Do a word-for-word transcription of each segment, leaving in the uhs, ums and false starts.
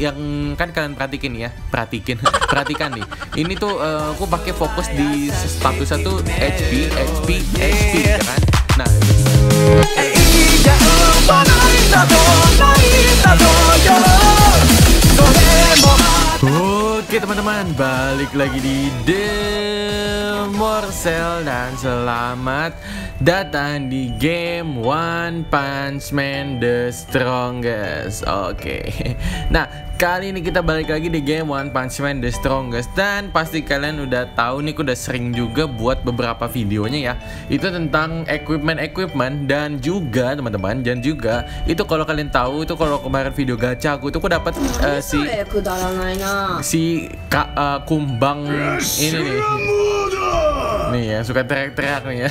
yang kan kalian perhatikan ya, perhatikan, perhatikan nih. Ini tuh uh, aku pakai fokus di statusnya tuh H P, H P, H P, ya kan? Nah. Oke teman-teman, balik lagi di The Morcel dan selamat datang di game One Punch Man The Strongest. Oke, nah kali ini kita balik lagi di game One Punch Man The Strongest. Dan pasti kalian udah tahu nih, aku udah sering juga buat beberapa videonya ya. Itu tentang equipment-equipment dan juga teman-teman, dan juga itu kalau kalian tahu itu kalau kemarin video gacha aku itu aku dapat uh, si si ka, uh, kumbang ini nih. Nih ya, suka teriak-teriak nih ya.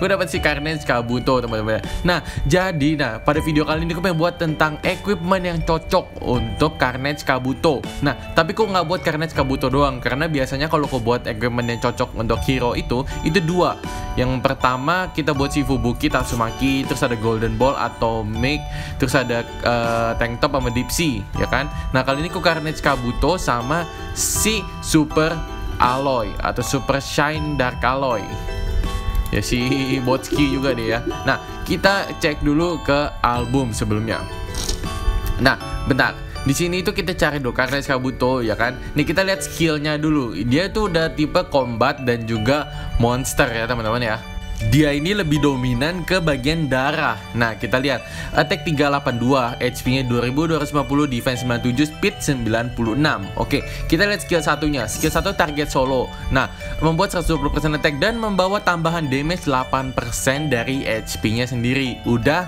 Gue dapat si Carnage Kabuto, teman-teman. Nah, jadi nah, pada video kali ini gue pengen buat tentang equipment yang cocok untuk Carnage Kabuto. Nah, tapi kok nggak buat Carnage Kabuto doang, karena biasanya kalau kau buat equipment yang cocok untuk hero itu, itu dua. Yang pertama kita buat si Fubuki, Tatsumaki, terus ada Golden Ball, Atomic, terus ada uh, Tanktop sama Deepsea, ya kan? Nah, kali ini kok Carnage Kabuto sama si Super Alloy atau Super Shine Dark Alloy. Ya si Botski juga nih ya. Nah, kita cek dulu ke album sebelumnya. Nah, bentar. Di sini itu kita cari dulu Carnage Kabuto ya kan. Nih kita lihat skillnya dulu. Dia tuh udah tipe combat dan juga monster ya teman-teman ya. Dia ini lebih dominan ke bagian darah. Nah, kita lihat attack tiga delapan dua, H P-nya dua ribu dua ratus lima puluh, defense sembilan puluh tujuh, speed sembilan puluh enam. Oke, kita lihat skill satunya. Skill satu target solo. Nah, membuat seratus dua puluh persen attack dan membawa tambahan damage delapan persen dari H P-nya sendiri. Udah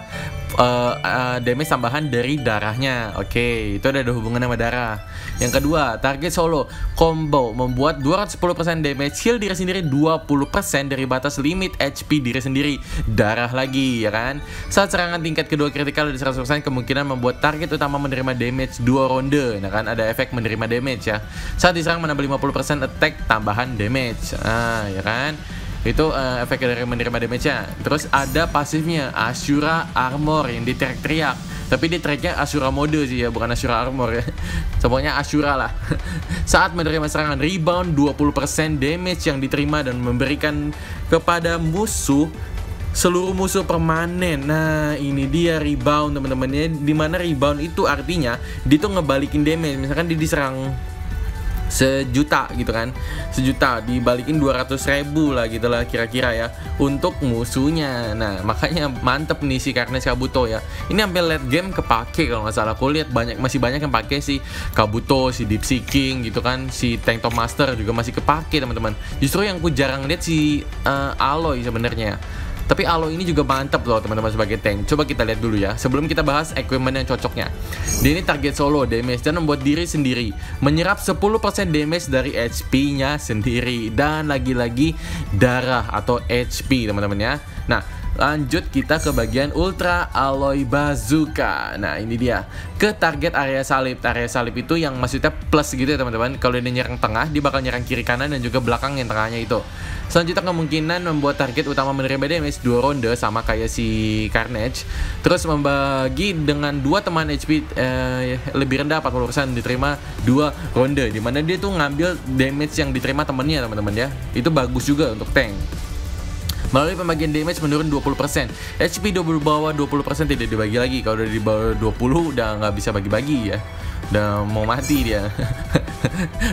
Uh, uh, damage tambahan dari darahnya. Oke, okay, itu ada hubungan sama darah. Yang kedua, target solo combo membuat dua ratus sepuluh persen damage heal diri sendiri, dua puluh persen dari batas limit H P diri sendiri. Darah lagi, ya kan? Saat serangan tingkat kedua kritikal dari seratus persen, kemungkinan membuat target utama menerima damage dua ronde. Nah kan, ada efek menerima damage ya. Saat diserang menambah lima puluh persen attack tambahan damage. Ah, ya kan? Itu uh, efek dari menerima damage-nya. Terus ada pasifnya Asura Armor yang diteriak-teriak. Tapi di tracknya Asura Mode sih ya, bukan Asura Armor ya. Pokoknya Asura lah. Saat menerima serangan rebound dua puluh persen damage yang diterima dan memberikan kepada musuh, seluruh musuh permanen. Nah, ini dia rebound teman-temannya. Dimana rebound itu artinya dia tuh ngebalikin damage. Misalkan dia diserang sejuta gitu kan, sejuta dibalikin dua ratus ribu lah gitu lah kira-kira ya untuk musuhnya. Nah makanya mantep nih si Carnage Kabuto ya. Ini hampir late game kepake kalau nggak salah. Aku lihat banyak, masih banyak yang pakai si Kabuto, si Deepsea King gitu kan, si Tanktop Master juga masih kepake teman-teman. Justru yang aku jarang lihat si uh, Alloy sebenarnya. Tapi Alloy ini juga mantap loh teman-teman sebagai tank. Coba kita lihat dulu ya, sebelum kita bahas equipment yang cocoknya. Dia ini target solo damage dan membuat diri sendiri menyerap sepuluh persen damage dari H P-nya sendiri. Dan lagi-lagi darah atau H P teman-teman ya. Nah lanjut kita ke bagian Ultra Alloy Bazooka. Nah ini dia, ke target area salib. Area salib itu yang maksudnya plus gitu ya teman-teman. Kalau dia nyerang tengah, dia bakal nyerang kiri kanan dan juga belakang yang tengahnya itu. Selanjutnya kemungkinan membuat target utama menerima damage dua ronde sama kayak si Carnage. Terus membagi dengan dua teman H P eh, lebih rendah empat puluh persen diterima dua ronde. Dimana dia tuh ngambil damage yang diterima temennya teman-teman ya. Itu bagus juga untuk tank. Melalui pembagian damage menurun dua puluh persen, H P di bawah dua puluh persen tidak dibagi lagi. Kalau udah di bawah dua puluh udah nggak bisa bagi-bagi ya, udah mau mati dia.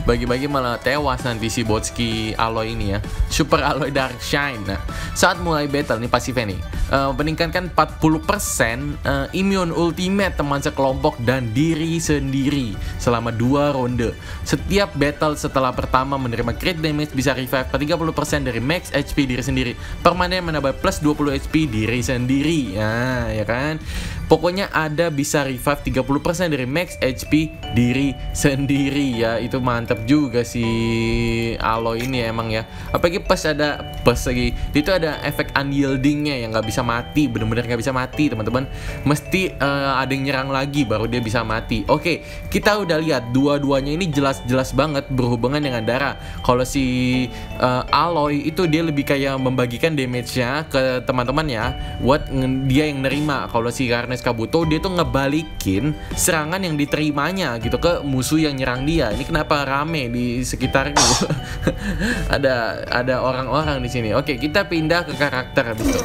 Bagi-bagi malah tewas nanti si Botski Alloy ini ya, Super Alloy Dark Shine. Nah, saat mulai battle nih pasifnya nih uh, meningkatkan empat puluh persen uh, immune ultimate teman sekelompok dan diri sendiri selama dua ronde. Setiap battle setelah pertama menerima crit damage bisa revive per tiga puluh persen dari max H P diri sendiri. Permanen menambah plus dua puluh H P diri sendiri. Nah, ya kan? Pokoknya ada bisa revive tiga puluh persen dari max H P diri sendiri ya. Itu mantap juga si Alloy ini emang ya. Apalagi pas ada pas lagi itu ada efek unyielding-nya yang nggak bisa bisa mati, bener-bener nggak bisa mati teman-teman. Mesti uh, ada yang nyerang lagi baru dia bisa mati. Oke, kita udah lihat dua-duanya ini jelas-jelas banget berhubungan dengan darah. Kalau si uh, Alloy itu dia lebih kayak membagikan damage-nya ke teman-temannya buat dia yang nerima. Kalau si Carnage Kabuto dia tuh ngebalikin serangan yang diterimanya gitu ke musuh yang nyerang dia. Ini kenapa rame di sekitarku? ada ada orang-orang di sini. Oke, kita pindah ke karakter habis itu.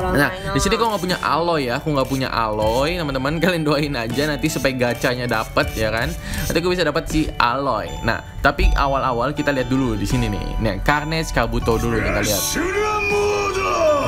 Nah, di sini gua nggak punya Alloy ya, aku nggak punya Alloy. Teman-teman kalian doain aja nanti supaya gacanya dapat ya kan. Nanti aku bisa dapat si Alloy. Nah, tapi awal-awal kita lihat dulu di sini nih. Nah, Carnage Kabuto dulu kita lihat.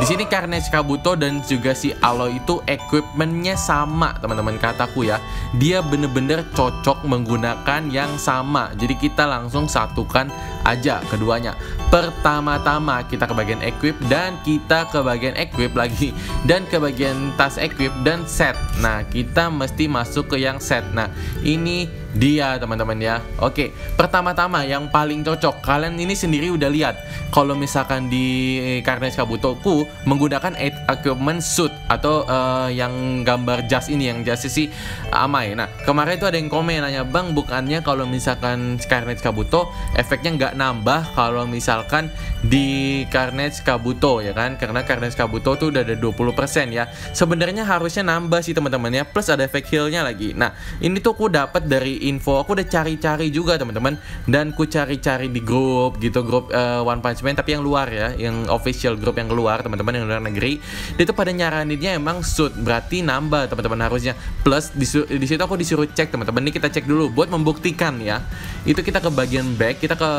Di sini Carnage Kabuto dan juga si Alloy itu equipmentnya sama teman-teman, kataku ya. Dia bener-bener cocok menggunakan yang sama. Jadi kita langsung satukan aja keduanya. Pertama-tama kita ke bagian equip dan kita ke bagian equip lagi dan ke bagian tas equip dan set. Nah, kita mesti masuk ke yang set. Nah, ini dia teman-teman ya. Oke, pertama-tama yang paling cocok, kalian ini sendiri udah lihat kalau misalkan di Carnage Kabutoku menggunakan equipment suit atau uh, yang gambar jas ini, yang jasnya si Amai. Nah, kemarin itu ada yang komen nanya, "Bang, bukannya kalau misalkan Carnage Kabuto efeknya nggak nambah kalau misalkan di Carnage Kabuto ya kan? Karena Carnage Kabuto tuh udah ada dua puluh persen ya. Sebenarnya harusnya nambah sih teman-teman ya, plus ada efek heal-nya lagi." Nah, ini tuh aku dapat dari info, aku udah cari-cari juga teman-teman, dan ku cari-cari di grup gitu, grup uh, One Punch Man tapi yang luar ya, yang official grup yang keluar teman-teman, yang luar negeri. Dia tuh pada nyaraninnya emang suit, berarti nambah teman-teman harusnya. Plus di situ aku disuruh cek teman-teman, ini kita cek dulu buat membuktikan ya. Itu kita ke bagian back, kita ke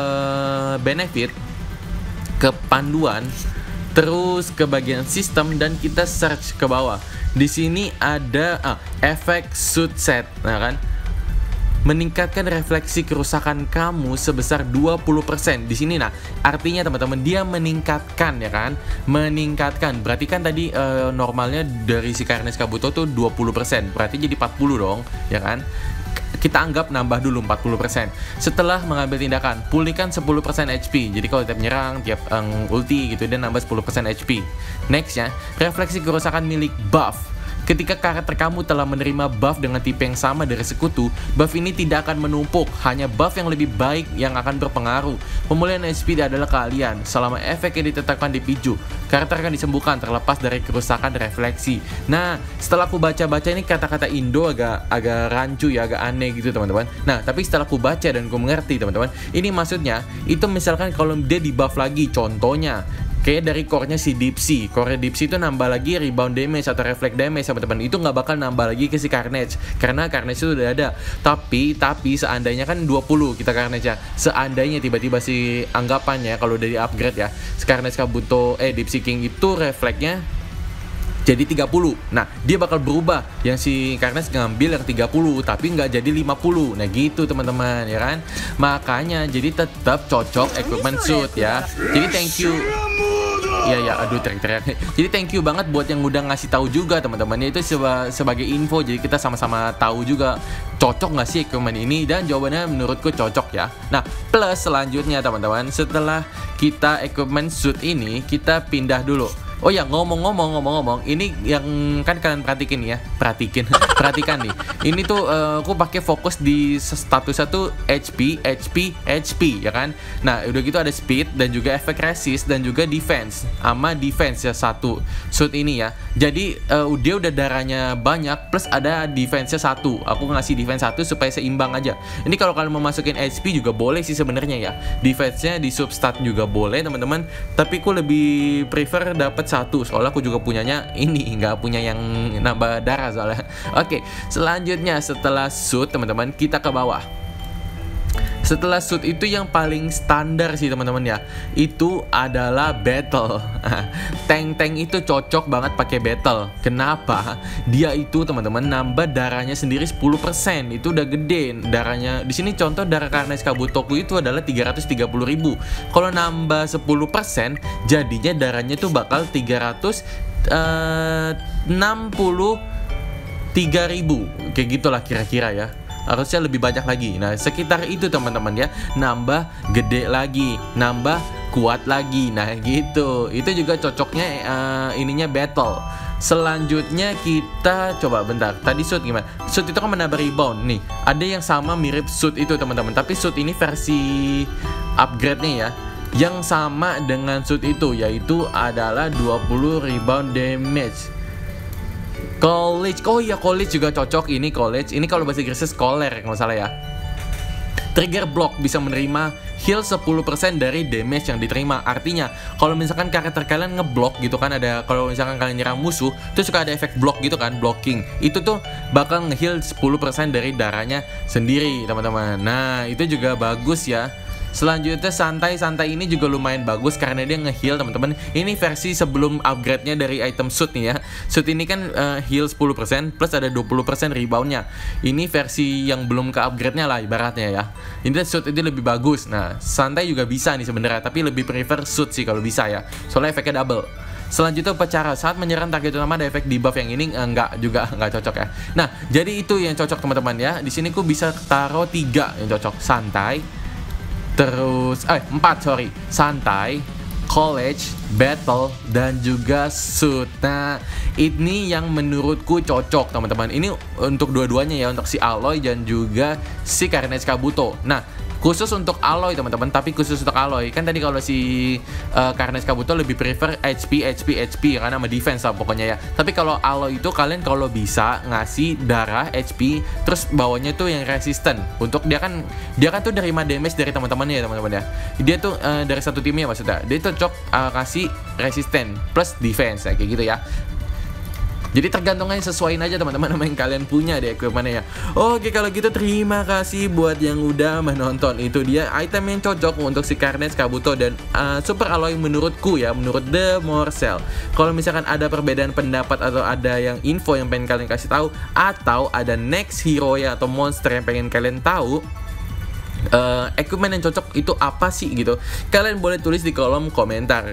benefit, ke panduan, terus ke bagian sistem, dan kita search ke bawah. Di sini ada ah, efek suit set, nah kan? Meningkatkan refleksi kerusakan kamu sebesar dua puluh persen di sini. Nah, artinya teman-teman dia meningkatkan ya kan? Meningkatkan. Berarti kan tadi eh, normalnya dari si Carnage Kabuto tuh dua puluh persen. Berarti jadi empat puluh dong, ya kan? Kita anggap nambah dulu empat puluh persen. Setelah mengambil tindakan, pulihkan sepuluh persen H P. Jadi kalau tiap nyerang, tiap um, ulti gitu dia nambah sepuluh persen H P. Next ya, refleksi kerusakan milik buff. Ketika karakter kamu telah menerima buff dengan tipe yang sama dari sekutu, buff ini tidak akan menumpuk, hanya buff yang lebih baik yang akan berpengaruh. Pemulihan H P adalah kalian, selama efek yang ditetapkan dipicu, karakter akan disembuhkan terlepas dari kerusakan refleksi. Nah, setelah aku baca-baca ini kata-kata Indo agak agak rancu ya, agak aneh gitu teman-teman. Nah, tapi setelah aku baca dan aku mengerti teman-teman, ini maksudnya, itu misalkan kalau dia di buff lagi, contohnya, kayak dari core-nya si Deepsea. Core Deepsea itu nambah lagi rebound damage atau reflect damage teman-teman. Itu nggak bakal nambah lagi ke si Carnage, karena Carnage itu udah ada. Tapi, tapi seandainya kan dua puluh kita Carnage ya. Seandainya tiba-tiba si anggapannya kalau udah di upgrade ya, si Carnage Kabuto, eh Deepsea King itu refleksnya jadi tiga puluh. Nah, dia bakal berubah. Yang si Carnage ngambil yang tiga puluh tapi nggak jadi lima puluh. Nah, gitu teman-teman, ya kan? Makanya jadi tetap cocok equipment suit ya. Jadi thank you. Iya ya, aduh teriak-teriak. Jadi thank you banget buat yang udah ngasih tahu juga teman-teman. Itu seba sebagai info, jadi kita sama-sama tahu juga cocok nggak sih equipment ini, dan jawabannya menurutku cocok ya. Nah, plus selanjutnya teman-teman, setelah kita equipment suit ini, kita pindah dulu. Oh ya, ngomong-ngomong, ngomong-ngomong, ini yang kan kalian perhatikan ya, perhatikan, perhatikan nih. Ini tuh uh, aku pakai fokus di status satu H P, H P, H P ya kan. Nah, udah gitu ada speed dan juga efek resist dan juga defense, sama defense ya satu suit ini ya. Jadi uh, dia udah darahnya banyak plus ada defense-nya satu. Aku ngasih defense satu supaya seimbang aja. Ini kalau kalian mau masukin H P juga boleh sih sebenarnya ya. Defense-nya di substat juga boleh teman-teman. Tapi aku lebih prefer dapat satu, soalnya aku juga punyanya ini, nggak punya yang nambah darah soalnya. Oke, selanjutnya setelah suit teman-teman, kita ke bawah. Setelah suit itu yang paling standar sih teman-teman ya, itu adalah battle. Tank-tank itu cocok banget pakai battle. Kenapa? Dia itu teman-teman nambah darahnya sendiri sepuluh persen. Itu udah gede darahnya. Di sini contoh darah Carnage Kabutoku itu adalah tiga ratus tiga puluh ribu. Kalau nambah sepuluh persen, jadinya darahnya tuh bakal tiga ratus enam puluh tiga ribu. Kayak gitulah kira-kira ya. Harusnya lebih banyak lagi. Nah, sekitar itu teman-teman ya. Nambah gede lagi, nambah kuat lagi. Nah gitu, itu juga cocoknya uh, ininya battle. Selanjutnya kita coba bentar. Tadi shoot gimana? Shoot itu kan menambah rebound. Nih, ada yang sama mirip shoot itu teman-teman. Tapi shoot ini versi upgrade-nya ya. Yang sama dengan shoot itu yaitu adalah dua puluh rebound damage. College, oh iya college juga cocok. Ini college, ini kalau bahasa Inggrisnya scholar kalau salah ya. Trigger block bisa menerima heal sepuluh persen dari damage yang diterima. Artinya, kalau misalkan karakter kalian ngeblok gitu kan, ada kalau misalkan kalian nyerang musuh, itu suka ada efek block gitu kan, blocking. Itu tuh bakal ngeheal sepuluh persen dari darahnya sendiri, teman-teman. Nah, itu juga bagus ya. Selanjutnya santai-santai ini juga lumayan bagus karena dia nge-heal teman-teman. Ini versi sebelum upgrade-nya dari item suit nih ya. Suit ini kan uh, heal sepuluh persen plus ada dua puluh persen rebound-nya. Ini versi yang belum ke upgrade-nya lah ibaratnya ya. Ini suit itu lebih bagus. Nah, santai juga bisa nih sebenarnya, tapi lebih prefer suit sih kalau bisa ya. Soalnya efeknya double. Selanjutnya upacara, saat menyerang target utama ada efek debuff yang ini enggak juga enggak cocok ya. Nah, jadi itu yang cocok teman-teman ya. Di sini ku bisa taruh tiga yang cocok. Santai, terus, eh, empat sorry, santai, college, battle, dan juga suit. Nah, ini yang menurutku cocok teman-teman. Ini untuk dua-duanya ya, untuk si Alloy dan juga si Carnage Kabuto. Nah, khusus untuk Alloy teman-teman, tapi khusus untuk Alloy kan tadi kalau si uh, Carnage Kabuto lebih prefer H P, H P, H P karena sama defense lah pokoknya ya. Tapi kalau Alloy itu kalian kalau bisa ngasih darah H P, terus bawahnya tuh yang resisten. Untuk dia kan dia kan tuh nerima damage dari teman-temannya ya teman-teman ya. Dia tuh uh, dari satu timnya maksudnya. Dia tuh cocok uh, kasih resisten plus defense ya, kayak gitu ya. Jadi tergantungnya sesuaiin aja teman-teman sama yang kalian punya deh equipment-nya ya. Oke kalau gitu terima kasih buat yang udah menonton. Itu dia item yang cocok untuk si Carnage Kabuto dan uh, Super Alloy menurutku ya, menurut The Morcel. Kalau misalkan ada perbedaan pendapat atau ada yang info yang pengen kalian kasih tahu, atau ada next hero ya atau monster yang pengen kalian tahu, Uh, equipment yang cocok itu apa sih gitu, kalian boleh tulis di kolom komentar.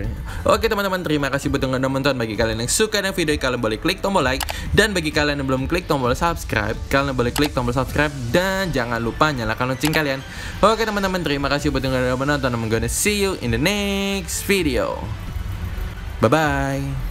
Oke teman-teman, terima kasih buat yang udah menonton. Bagi kalian yang suka dengan video, kalian boleh klik tombol like. Dan bagi kalian yang belum klik tombol subscribe, kalian boleh klik tombol subscribe. Dan jangan lupa nyalakan lonceng kalian. Oke teman-teman, terima kasih buat yang udah menonton. I'm gonna see you in the next video. Bye-bye.